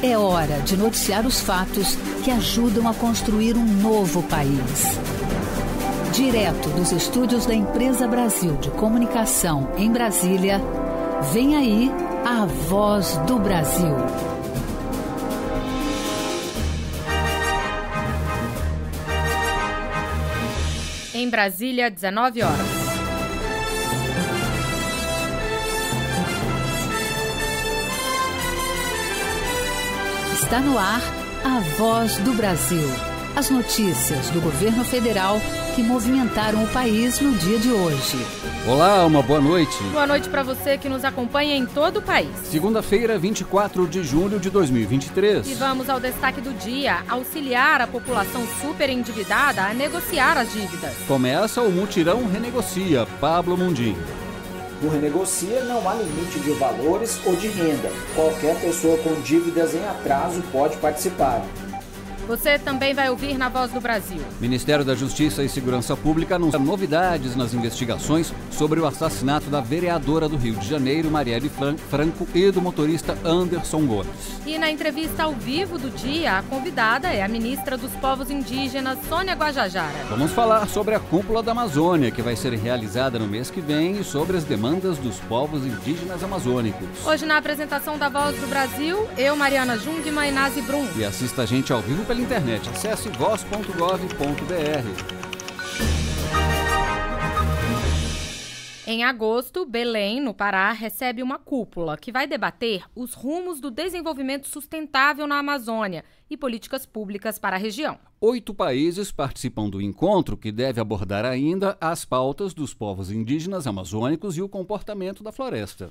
É hora de noticiar os fatos que ajudam a construir um novo país. Direto dos estúdios da Empresa Brasil de Comunicação, em Brasília, vem aí A Voz do Brasil. Em Brasília, 19 horas. Está no ar A Voz do Brasil. As notícias do governo federal que movimentaram o país no dia de hoje. Olá, uma boa noite. Boa noite para você que nos acompanha em todo o país. Segunda-feira, 24 de julho de 2023. E vamos ao destaque do dia: auxiliar a população superendividada a negociar as dívidas. Começa o mutirão Renegocia, Pablo Mundim. No Renegocia não há limite de valores ou de renda. Qualquer pessoa com dívidas em atraso pode participar. Você também vai ouvir na Voz do Brasil. Ministério da Justiça e Segurança Pública anuncia novidades nas investigações sobre o assassinato da vereadora do Rio de Janeiro, Marielle Franco, e do motorista Anderson Gomes. E na entrevista ao vivo do dia, a convidada é a ministra dos Povos Indígenas, Sônia Guajajara. Vamos falar sobre a Cúpula da Amazônia, que vai ser realizada no mês que vem, e sobre as demandas dos povos indígenas amazônicos. Hoje, na apresentação da Voz do Brasil, eu, Mariana Jungmann e Inazi Brun. E assista a gente ao vivo pela internet. Acesse voz.gov.br. Em agosto, Belém, no Pará, recebe uma cúpula que vai debater os rumos do desenvolvimento sustentável na Amazônia e políticas públicas para a região. 8 países participam do encontro, que deve abordar ainda as pautas dos povos indígenas amazônicos e o comportamento da floresta.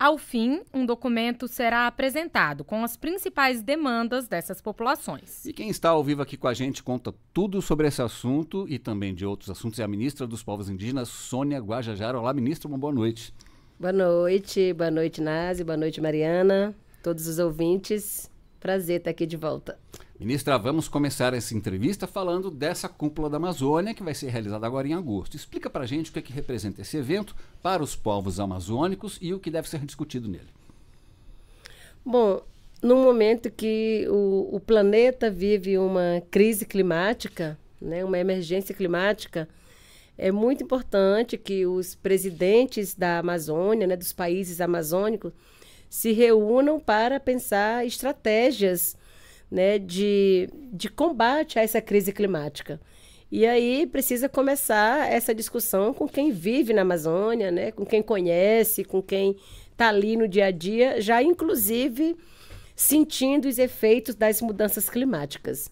Ao fim, um documento será apresentado com as principais demandas dessas populações. E quem está ao vivo aqui com a gente conta tudo sobre esse assunto e também de outros assuntos é a ministra dos Povos Indígenas, Sônia Guajajara. Olá, ministra, uma boa noite. Boa noite. Boa noite, Nazi. Boa noite, Mariana. Todos os ouvintes. Prazer estar aqui de volta. Ministra, vamos começar essa entrevista falando dessa Cúpula da Amazônia, que vai ser realizada agora em agosto. Explica para a gente o que é que representa esse evento para os povos amazônicos e o que deve ser discutido nele. Bom, no momento que o planeta vive uma crise climática, né, uma emergência climática, é muito importante que os presidentes da Amazônia, né, dos países amazônicos, se reúnam para pensar estratégias, né, de combate a essa crise climática. E aí precisa começar essa discussão com quem vive na Amazônia, né, com quem conhece, com quem está ali no dia a dia, já inclusive sentindo os efeitos das mudanças climáticas.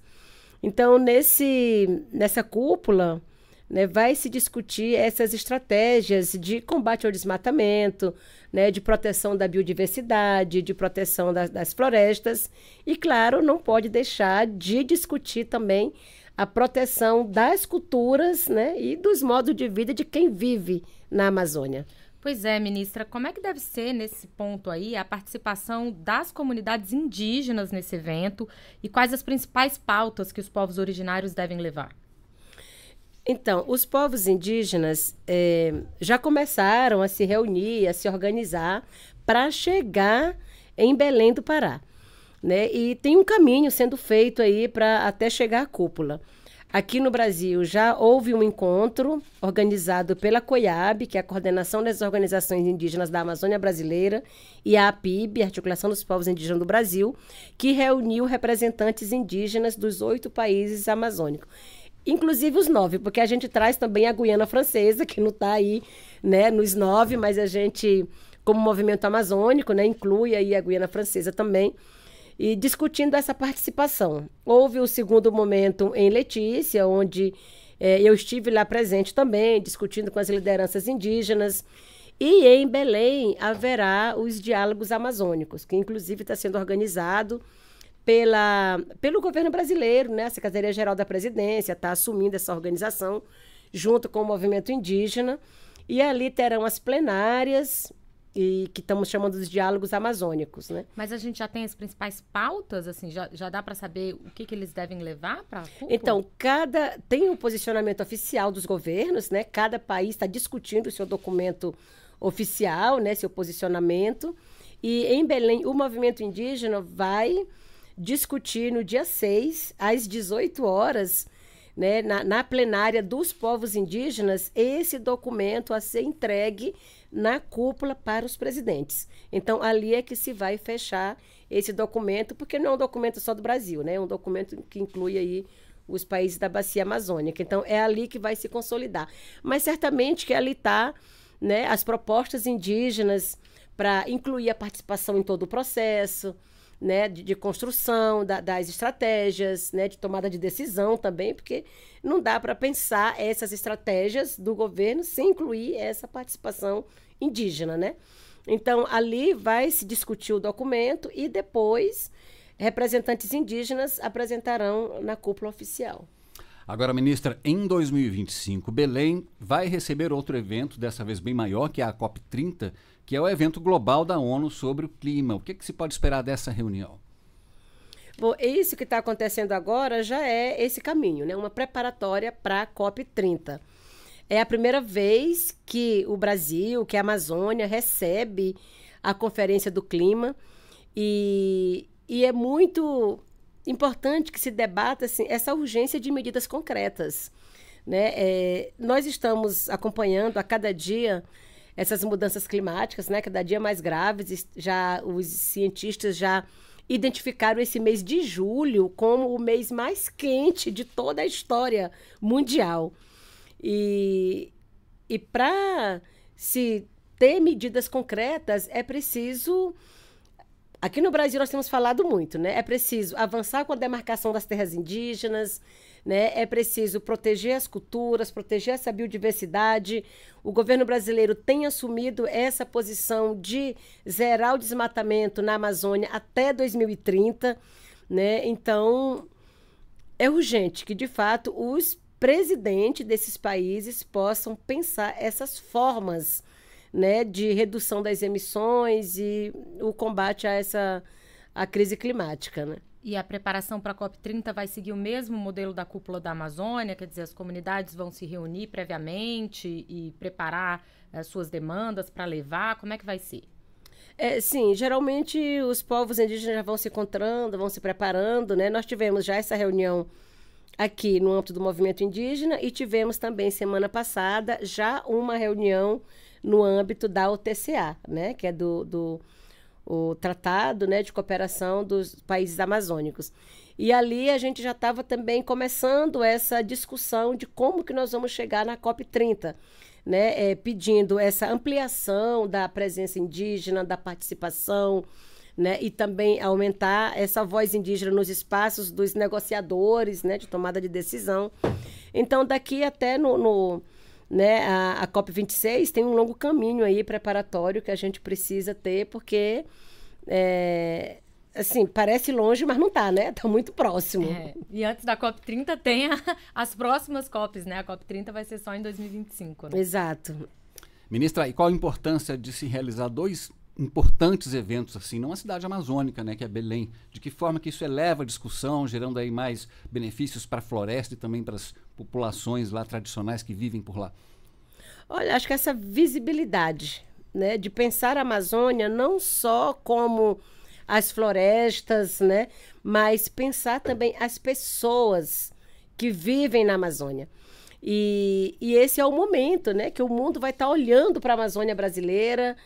Então, nessa cúpula, né, vai se discutir essas estratégias de combate ao desmatamento, né, de proteção da biodiversidade, de proteção das florestas. E, claro, não pode deixar de discutir também a proteção das culturas, né, e dos modos de vida de quem vive na Amazônia. Pois é, ministra, como é que deve ser, nesse ponto aí, a participação das comunidades indígenas nesse evento e quais as principais pautas que os povos originários devem levar? Então, os povos indígenas já começaram a se reunir, a se organizar para chegar em Belém do Pará, né? E tem um caminho sendo feito aí para até chegar à cúpula. Aqui no Brasil já houve um encontro organizado pela COIAB, que é a Coordenação das Organizações Indígenas da Amazônia Brasileira, e a APIB, Articulação dos Povos Indígenas do Brasil, que reuniu representantes indígenas dos 8 países amazônicos. Inclusive os 9, porque a gente traz também a Guiana Francesa, que não está aí, né, nos 9, mas a gente, como movimento amazônico, né, inclui aí a Guiana Francesa também, e discutindo essa participação. Houve o segundo momento em Letícia, onde eu estive lá presente também, discutindo com as lideranças indígenas, e em Belém haverá os diálogos amazônicos, que inclusive está sendo organizado pelo governo brasileiro, né? A Secretaria-Geral da Presidência está assumindo essa organização junto com o movimento indígena, e ali terão as plenárias, e que estamos chamando de diálogos amazônicos, né? Mas a gente já tem as principais pautas, assim, já dá para saber o que eles devem levar para a cúpula? Então, tem um posicionamento oficial dos governos, né? Cada país está discutindo o seu documento oficial, né? Seu posicionamento, e em Belém o movimento indígena vai discutir no dia 6, às 18 horas, né, na plenária dos povos indígenas, esse documento a ser entregue na cúpula para os presidentes. Então, ali é que se vai fechar esse documento, porque não é um documento só do Brasil, né? É um documento que inclui aí os países da Bacia Amazônica. Então, é ali que vai se consolidar. Mas, certamente, que ali está, né, as propostas indígenas para incluir a participação em todo o processo, né, de construção das estratégias, né, de tomada de decisão também, porque não dá para pensar essas estratégias do governo sem incluir essa participação indígena, né? Então, ali vai se discutir o documento e depois representantes indígenas apresentarão na cúpula oficial. Agora, ministra, em 2025, Belém vai receber outro evento, dessa vez bem maior, que é a COP30, que é o evento global da ONU sobre o clima. O que se pode esperar dessa reunião? Bom, isso que está acontecendo agora já é esse caminho, né? Uma preparatória para a COP30. É a primeira vez que o Brasil, que a Amazônia, recebe a Conferência do Clima e é muito importante que se debata assim, essa urgência de medidas concretas, né? Nós estamos acompanhando a cada dia essas mudanças climáticas, né, cada dia mais graves. Já os cientistas já identificaram esse mês de julho como o mês mais quente de toda a história mundial. E para se ter medidas concretas, é preciso... Aqui no Brasil nós temos falado muito, né? É preciso avançar com a demarcação das terras indígenas, né? É preciso proteger as culturas, proteger essa biodiversidade. O governo brasileiro tem assumido essa posição de zerar o desmatamento na Amazônia até 2030, né? Então, é urgente que, de fato, os presidentes desses países possam pensar essas formas, né, de redução das emissões e o combate à crise climática, né? E a preparação para a COP30 vai seguir o mesmo modelo da cúpula da Amazônia, quer dizer, as comunidades vão se reunir previamente e preparar as suas demandas para levar? Como é que vai ser? Sim, geralmente os povos indígenas já vão se encontrando, vão se preparando, né? Nós tivemos já essa reunião aqui no âmbito do movimento indígena e tivemos também, semana passada, já uma reunião no âmbito da OTCA, né? Que é o Tratado, né, de Cooperação dos Países Amazônicos. E ali a gente já estava também começando essa discussão de como que nós vamos chegar na COP30, né? Pedindo essa ampliação da presença indígena, da participação, né? E também aumentar essa voz indígena nos espaços dos negociadores, né, de tomada de decisão. Então, daqui até né, a COP26 tem um longo caminho aí preparatório que a gente precisa ter, porque assim, parece longe, mas não está, né? Está muito próximo. E antes da COP30 tem as próximas COPs, né? A COP30 vai ser só em 2025. Né? Exato. Ministra, e qual a importância de se realizar dois importantes eventos assim, não a cidade amazônica, né, que é Belém? De que forma que isso eleva a discussão, gerando aí mais benefícios para a floresta e também para as populações lá tradicionais que vivem por lá? Olha, acho que essa visibilidade, né, de pensar a Amazônia não só como as florestas, né, mas pensar também as pessoas que vivem na Amazônia. E esse é o momento, né, que o mundo vai estar olhando para a Amazônia brasileira,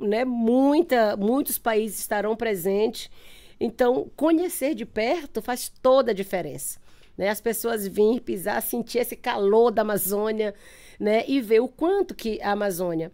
né, muitos países estarão presentes. Então, conhecer de perto faz toda a diferença, né? As pessoas virem pisar, sentir esse calor da Amazônia, né, e ver o quanto que a Amazônia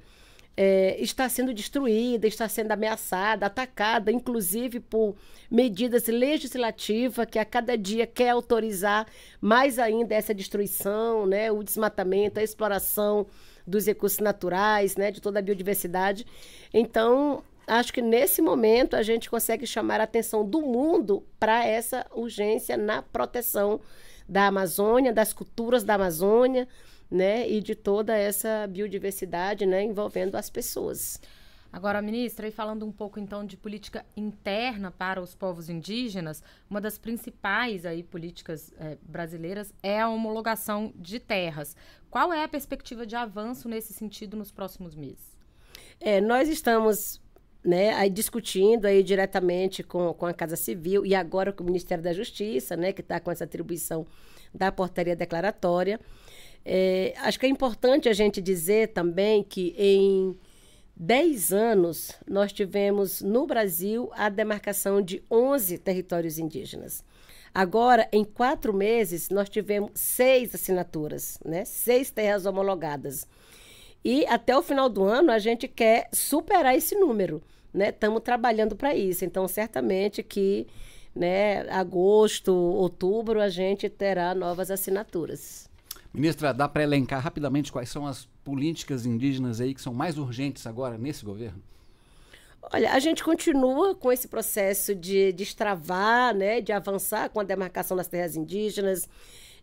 está sendo destruída, está sendo ameaçada, atacada, inclusive por medidas legislativas que a cada dia quer autorizar mais ainda essa destruição, né, o desmatamento, a exploração dos recursos naturais, né, de toda a biodiversidade. Então, acho que nesse momento a gente consegue chamar a atenção do mundo para essa urgência na proteção da Amazônia, das culturas da Amazônia, né, e de toda essa biodiversidade, né, envolvendo as pessoas. Agora, ministra, e falando um pouco então de política interna para os povos indígenas, uma das principais aí políticas brasileiras é a homologação de terras. Qual é a perspectiva de avanço nesse sentido nos próximos meses? Nós estamos né, aí discutindo aí diretamente com a Casa Civil e agora com o Ministério da Justiça, né, que está com essa atribuição da portaria declaratória. É, acho que é importante a gente dizer também que em 10 anos nós tivemos no Brasil a demarcação de 11 territórios indígenas. Agora, em 4 meses, nós tivemos 6 assinaturas, né? 6 terras homologadas. E até o final do ano a gente quer superar esse número, né? Estamos trabalhando para isso. Então, certamente que, né, agosto, outubro, a gente terá novas assinaturas. Ministra, dá para elencar rapidamente quais são as políticas indígenas aí que são mais urgentes agora nesse governo? Olha, a gente continua com esse processo de destravar, né, de avançar com a demarcação das terras indígenas,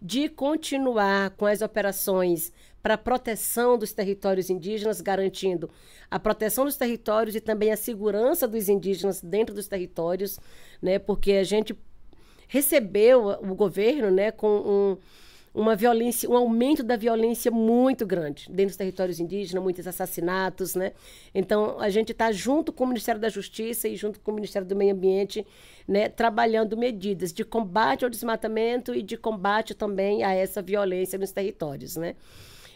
de continuar com as operações para a proteção dos territórios indígenas, garantindo a proteção dos territórios e também a segurança dos indígenas dentro dos territórios, né, porque a gente recebeu o governo, né, com um aumento da violência muito grande dentro dos territórios indígenas, muitos assassinatos, né? Então, a gente está junto com o Ministério da Justiça e junto com o Ministério do Meio Ambiente, né, trabalhando medidas de combate ao desmatamento e de combate também a essa violência nos territórios, né?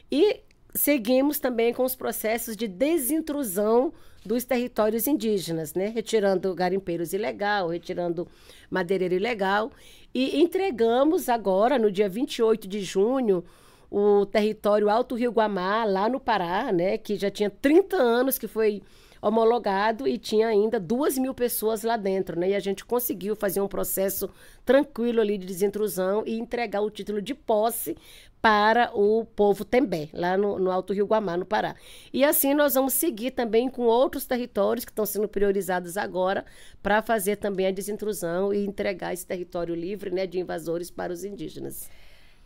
E seguimos também com os processos de desintrusão dos territórios indígenas, né? Retirando garimpeiros ilegal, retirando madeireiro ilegal. E entregamos agora, no dia 28 de junho, o território Alto Rio Guamá, lá no Pará, né, que já tinha 30 anos que foi homologado e tinha ainda 2.000 pessoas lá dentro, né? E a gente conseguiu fazer um processo tranquilo ali de desintrusão e entregar o título de posse para o povo Tembé, lá no Alto Rio Guamá, no Pará. E assim nós vamos seguir também com outros territórios que estão sendo priorizados agora para fazer também a desintrusão e entregar esse território livre, né, de invasores para os indígenas.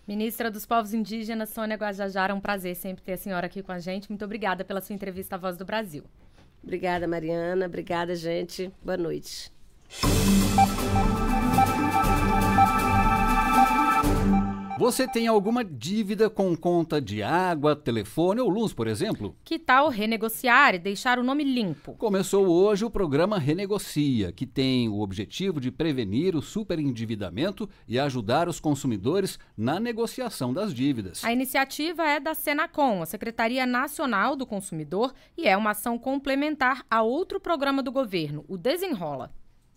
Ministra dos Povos Indígenas, Sônia Guajajara, é um prazer sempre ter a senhora aqui com a gente. Muito obrigada pela sua entrevista à Voz do Brasil. Obrigada, Mariana. Obrigada, gente. Boa noite. Você tem alguma dívida com conta de água, telefone ou luz, por exemplo? Que tal renegociar e deixar o nome limpo? Começou hoje o programa Renegocia, que tem o objetivo de prevenir o superendividamento e ajudar os consumidores na negociação das dívidas. A iniciativa é da Senacon, a Secretaria Nacional do Consumidor, e é uma ação complementar a outro programa do governo, o Desenrola.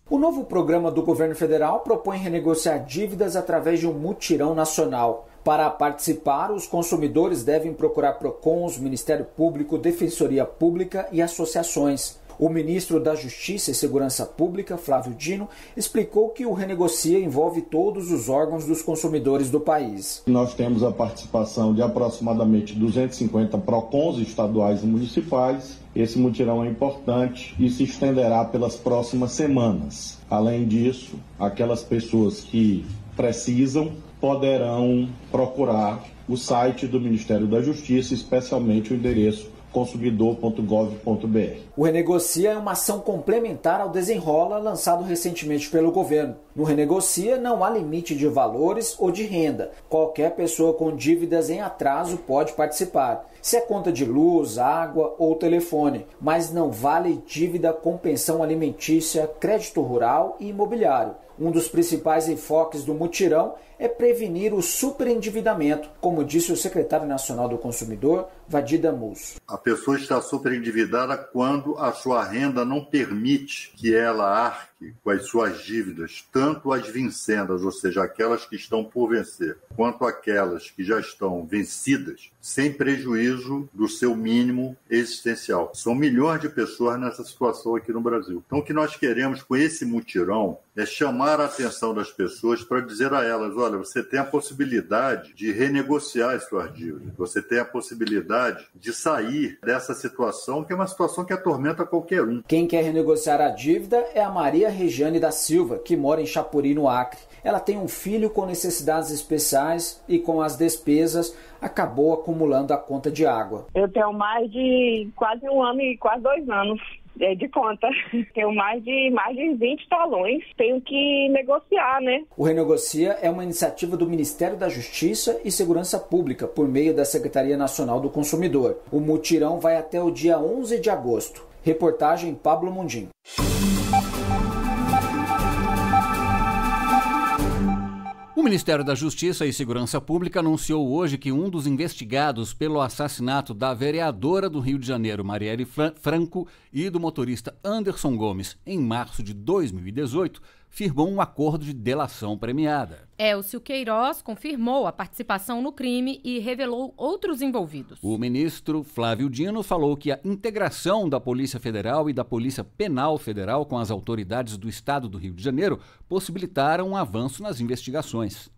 O novo programa do governo federal propõe renegociar dívidas através de um mutirão nacional. Para participar, os consumidores devem procurar PROCONs, Ministério Público, Defensoria Pública e associações. O ministro da Justiça e Segurança Pública, Flávio Dino, explicou que o Renegocia envolve todos os órgãos dos consumidores do país. Nós temos a participação de aproximadamente 250 PROCONs estaduais e municipais. Esse mutirão é importante e se estenderá pelas próximas semanas. Além disso, aquelas pessoas que precisam poderão procurar o site do Ministério da Justiça, especialmente o endereço consumidor.gov.br. O Renegocia é uma ação complementar ao Desenrola, lançado recentemente pelo governo. No Renegocia não há limite de valores ou de renda. Qualquer pessoa com dívidas em atraso pode participar, se é conta de luz, água ou telefone, mas não vale dívida com pensão alimentícia, crédito rural e imobiliário. Um dos principais enfoques do mutirão é prevenir o superendividamento, como disse o secretário nacional do consumidor, Vadir Damus. A pessoa está superendividada quando a sua renda não permite que ela arque com as suas dívidas, tanto as vincendas, ou seja, aquelas que estão por vencer, quanto aquelas que já estão vencidas, sem prejuízo do seu mínimo existencial. São milhões de pessoas nessa situação aqui no Brasil. Então, o que nós queremos com esse mutirão é chamar a atenção das pessoas para dizer a elas: olha, você tem a possibilidade de renegociar as suas dívidas, você tem a possibilidade de sair dessa situação, que é uma situação que atormenta qualquer um. Quem quer renegociar a dívida é a Maria Regiane da Silva, que mora em Chapuri, no Acre. Ela tem um filho com necessidades especiais e, com as despesas, acabou acumulando a conta de água. Eu tenho mais de quase 1 ano e quase 2 anos. É de conta. Tenho mais de 20 talões. Tenho que negociar, né? O Renegocia é uma iniciativa do Ministério da Justiça e Segurança Pública, por meio da Secretaria Nacional do Consumidor. O mutirão vai até o dia 11 de agosto. Reportagem Pablo Mundim. O Ministério da Justiça e Segurança Pública anunciou hoje que um dos investigados pelo assassinato da vereadora do Rio de Janeiro, Marielle Franco, e do motorista Anderson Gomes, em março de 2018, firmou um acordo de delação premiada. Élcio Queiroz confirmou a participação no crime e revelou outros envolvidos. O ministro Flávio Dino falou que a integração da Polícia Federal e da Polícia Penal Federal com as autoridades do Estado do Rio de Janeiro possibilitaram um avanço nas investigações.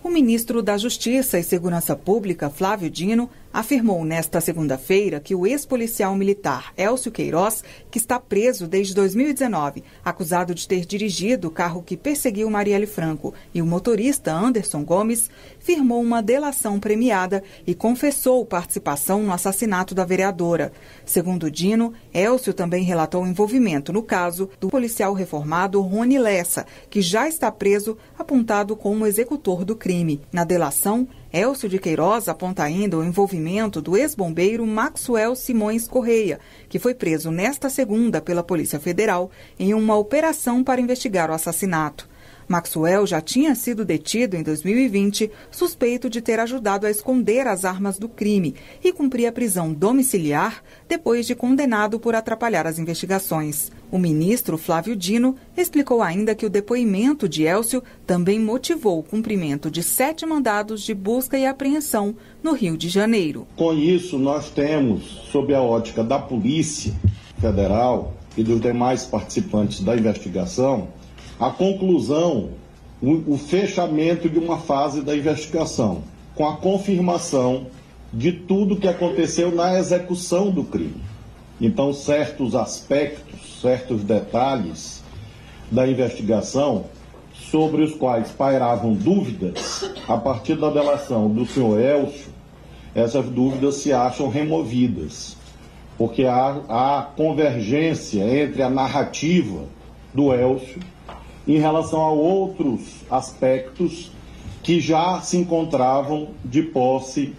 O ministro da Justiça e Segurança Pública, Flávio Dino, afirmou nesta segunda-feira que o ex-policial militar Élcio Queiroz, que está preso desde 2019, acusado de ter dirigido o carro que perseguiu Marielle Franco, e o motorista Anderson Gomes, firmou uma delação premiada e confessou participação no assassinato da vereadora. Segundo Dino, Élcio também relatou envolvimento no caso do policial reformado Rony Lessa, que já está preso, apontado como executor do crime. Na delação, Élcio de Queiroz aponta ainda o envolvimento do ex-bombeiro Maxwell Simões Correia, que foi preso nesta segunda pela Polícia Federal em uma operação para investigar o assassinato. Maxwell já tinha sido detido em 2020, suspeito de ter ajudado a esconder as armas do crime, e cumpria prisão domiciliar depois de condenado por atrapalhar as investigações. O ministro Flávio Dino explicou ainda que o depoimento de Élcio também motivou o cumprimento de 7 mandados de busca e apreensão no Rio de Janeiro. Com isso, nós temos, sob a ótica da Polícia Federal e dos demais participantes da investigação, a conclusão, o fechamento de uma fase da investigação, com a confirmação de tudo que aconteceu na execução do crime. Então, certos aspectos, certos detalhes da investigação, sobre os quais pairavam dúvidas, a partir da delação do senhor Élcio, essas dúvidas se acham removidas, porque há convergência entre a narrativa do Élcio em relação a outros aspectos que já se encontravam de posse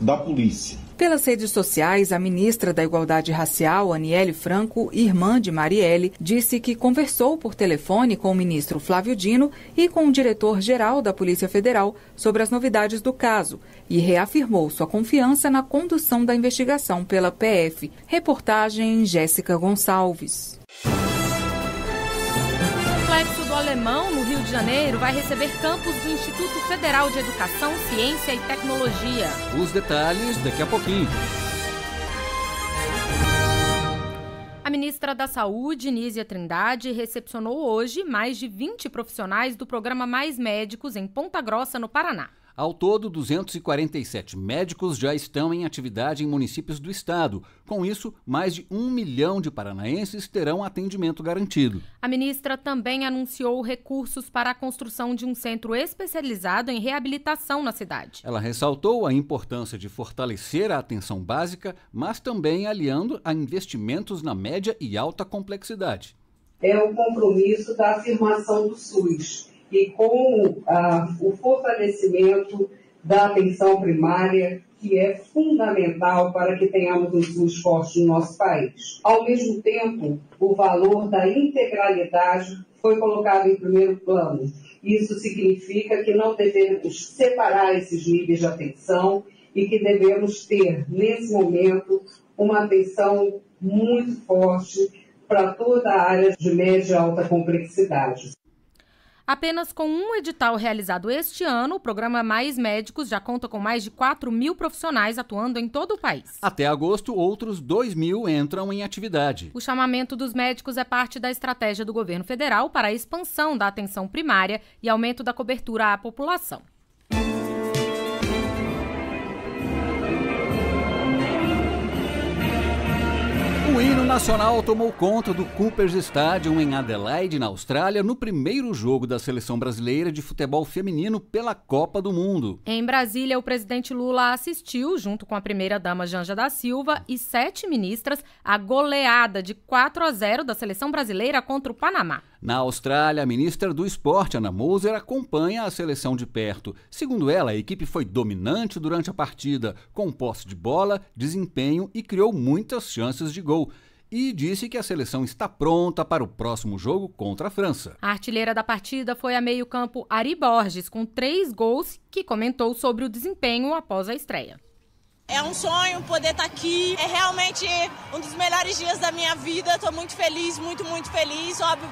da polícia. Pelas redes sociais, a ministra da Igualdade Racial, Anielle Franco, irmã de Marielle, disse que conversou por telefone com o ministro Flávio Dino e com o diretor-geral da Polícia Federal sobre as novidades do caso e reafirmou sua confiança na condução da investigação pela PF. Reportagem Jéssica Gonçalves. O Complexo do Alemão, no Rio de Janeiro, vai receber campus do Instituto Federal de Educação, Ciência e Tecnologia. Os detalhes daqui a pouquinho. A ministra da Saúde, Nísia Trindade, recepcionou hoje mais de 20 profissionais do programa Mais Médicos em Ponta Grossa, no Paraná. Ao todo, 247 médicos já estão em atividade em municípios do estado. Com isso, mais de 1 milhão de paranaenses terão atendimento garantido. A ministra também anunciou recursos para a construção de um centro especializado em reabilitação na cidade. Ela ressaltou a importância de fortalecer a atenção básica, mas também aliando a investimentos na média e alta complexidade. É o compromisso da afirmação do SUS. E com o fortalecimento da atenção primária, que é fundamental para que tenhamos um SUS forte no nosso país. Ao mesmo tempo, o valor da integralidade foi colocado em primeiro plano. Isso significa que não devemos separar esses níveis de atenção e que devemos ter, nesse momento, uma atenção muito forte para toda a área de média e alta complexidade. Apenas com um edital realizado este ano, o programa Mais Médicos já conta com mais de 4.000 profissionais atuando em todo o país. Até agosto, outros 2.000 entram em atividade. O chamamento dos médicos é parte da estratégia do governo federal para a expansão da atenção primária e aumento da cobertura à população. O hino nacional tomou conta do Coopers Stadium em Adelaide, na Austrália, no primeiro jogo da seleção brasileira de futebol feminino pela Copa do Mundo. Em Brasília, o presidente Lula assistiu, junto com a primeira-dama Janja da Silva e 7 ministras, a goleada de 4-0 da seleção brasileira contra o Panamá. Na Austrália, a ministra do Esporte, Ana Moser, acompanha a seleção de perto. Segundo ela, a equipe foi dominante durante a partida, com posse de bola, desempenho e criou muitas chances de gol. e disse que a seleção está pronta para o próximo jogo contra a França. A artilheira da partida foi a meio-campo Ari Borges, com 3 gols, que comentou sobre o desempenho após a estreia. É um sonho poder estar aqui, é realmente um dos melhores dias da minha vida, estou muito feliz, muito feliz, óbvio,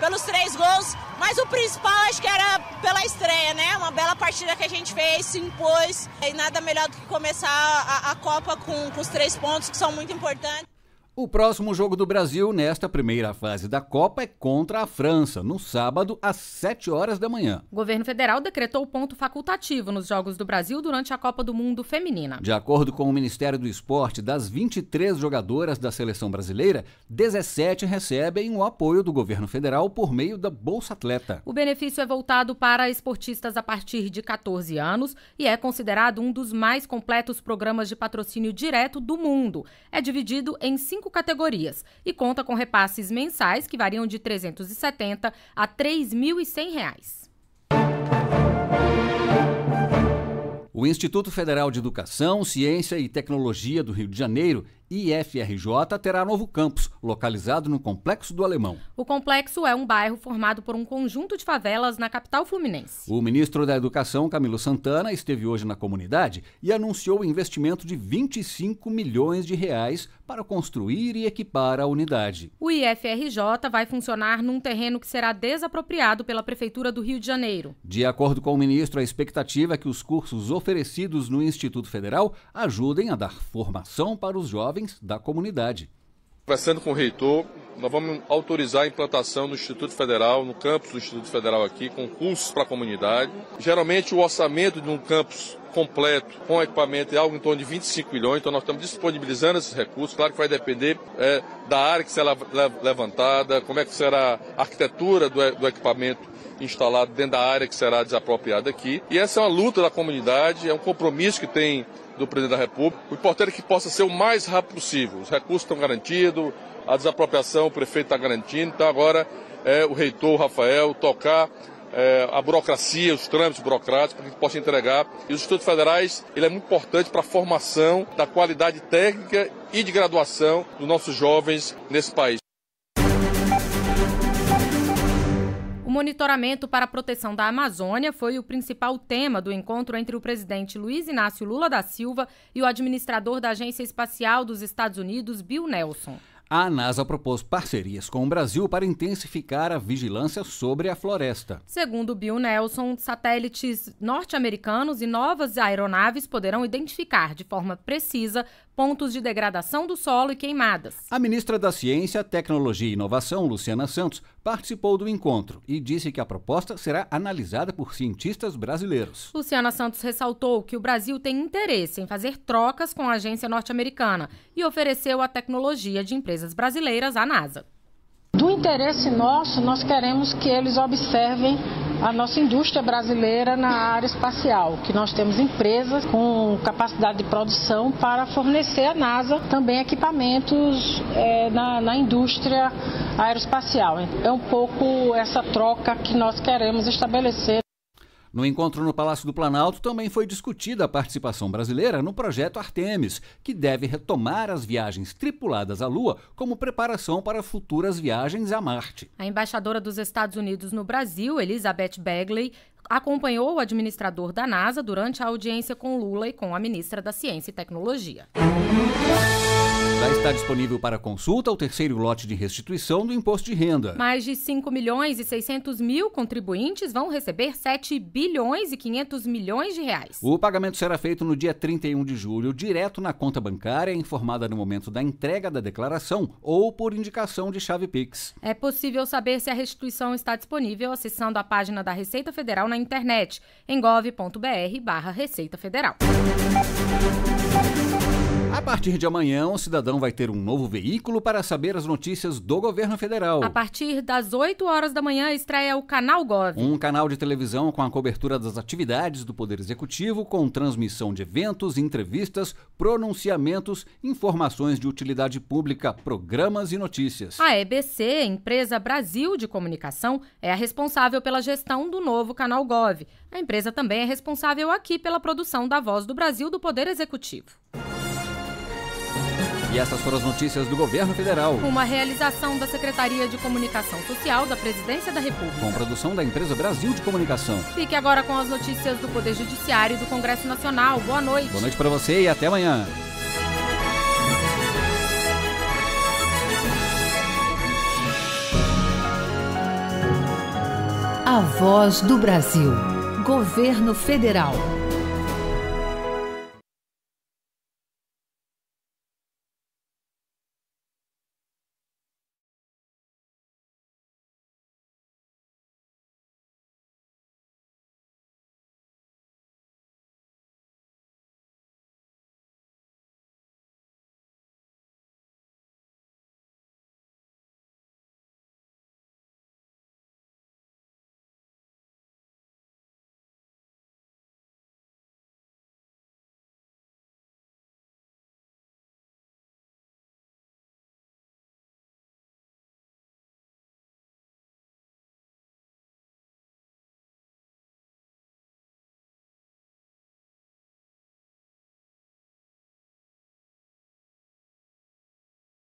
pelos 3 gols, mas o principal acho que era pela estreia, né? Uma bela partida que a gente fez, se impôs, e nada melhor do que começar a Copa com os 3 pontos, que são muito importantes. O próximo jogo do Brasil nesta primeira fase da Copa é contra a França, no sábado, às 7 horas da manhã. O governo federal decretou ponto facultativo nos Jogos do Brasil durante a Copa do Mundo Feminina. De acordo com o Ministério do Esporte, das 23 jogadoras da seleção brasileira, 17 recebem o apoio do governo federal por meio da Bolsa Atleta. O benefício é voltado para esportistas a partir de 14 anos e é considerado um dos mais completos programas de patrocínio direto do mundo. É dividido em 5 categorias e conta com repasses mensais que variam de R$ 370 a R$ 3.100. O Instituto Federal de Educação, Ciência e Tecnologia do Rio de Janeiro, IFRJ, terá novo campus, localizado no Complexo do Alemão. O complexo é um bairro formado por um conjunto de favelas na capital fluminense. O ministro da Educação, Camilo Santana, esteve hoje na comunidade e anunciou o investimento de 25 milhões de reais para construir e equipar a unidade. O IFRJ vai funcionar num terreno que será desapropriado pela Prefeitura do Rio de Janeiro. De acordo com o ministro, a expectativa é que os cursos oferecidos no Instituto Federal ajudem a dar formação para os jovens da comunidade. Conversando com o reitor, nós vamos autorizar a implantação do Instituto Federal, no campus do Instituto Federal aqui, com cursos para a comunidade. Geralmente o orçamento de um campus completo, com equipamento, é algo em torno de 25 milhões, então nós estamos disponibilizando esses recursos, claro que vai depender da área que será levantada, como é que será a arquitetura do equipamento instalado dentro da área que será desapropriada aqui. E essa é uma luta da comunidade, é um compromisso que tem do presidente da República. O importante é que possa ser o mais rápido possível. Os recursos estão garantidos, a desapropriação o prefeito está garantindo, então agora é o reitor, o Rafael, tocar a burocracia, os trâmites burocráticos, para que possa entregar. E os institutos federais, ele é muito importante para a formação da qualidade técnica e de graduação dos nossos jovens nesse país. O monitoramento para a proteção da Amazônia foi o principal tema do encontro entre o presidente Luiz Inácio Lula da Silva e o administrador da Agência Espacial dos Estados Unidos, Bill Nelson. A NASA propôs parcerias com o Brasil para intensificar a vigilância sobre a floresta. Segundo Bill Nelson, satélites norte-americanos e novas aeronaves poderão identificar de forma precisa pontos de degradação do solo e queimadas. A ministra da Ciência, Tecnologia e Inovação, Luciana Santos, participou do encontro e disse que a proposta será analisada por cientistas brasileiros. Luciana Santos ressaltou que o Brasil tem interesse em fazer trocas com a agência norte-americana e ofereceu a tecnologia de empresas brasileiras à NASA. Do interesse nosso, nós queremos que eles observem a nossa indústria brasileira na área espacial, que nós temos empresas com capacidade de produção para fornecer à NASA também equipamentos na indústria aeroespacial. É um pouco essa troca que nós queremos estabelecer. No encontro no Palácio do Planalto também foi discutida a participação brasileira no projeto Artemis, que deve retomar as viagens tripuladas à Lua como preparação para futuras viagens a Marte. A embaixadora dos Estados Unidos no Brasil, Elizabeth Bagley, acompanhou o administrador da NASA durante a audiência com Lula e com a ministra da Ciência e Tecnologia. Já está disponível para consulta o terceiro lote de restituição do imposto de renda. Mais de 5 milhões e 600 mil contribuintes vão receber 7 bilhões e 500 milhões de reais. O pagamento será feito no dia 31 de julho, direto na conta bancária, informada no momento da entrega da declaração ou por indicação de chave Pix. É possível saber se a restituição está disponível acessando a página da Receita Federal na internet, em gov.br/Receita Federal. A partir de amanhã, o cidadão vai ter um novo veículo para saber as notícias do governo federal. A partir das 8 horas da manhã, estreia o Canal Gov. Um canal de televisão com a cobertura das atividades do Poder Executivo, com transmissão de eventos, entrevistas, pronunciamentos, informações de utilidade pública, programas e notícias. A EBC, Empresa Brasil de Comunicação, é a responsável pela gestão do novo Canal Gov. A empresa também é responsável aqui pela produção da Voz do Brasil do Poder Executivo. E essas foram as notícias do Governo Federal. Uma realização da Secretaria de Comunicação Social da Presidência da República. Com produção da Empresa Brasil de Comunicação. Fique agora com as notícias do Poder Judiciário e do Congresso Nacional. Boa noite. Boa noite para você e até amanhã. A Voz do Brasil. Governo Federal.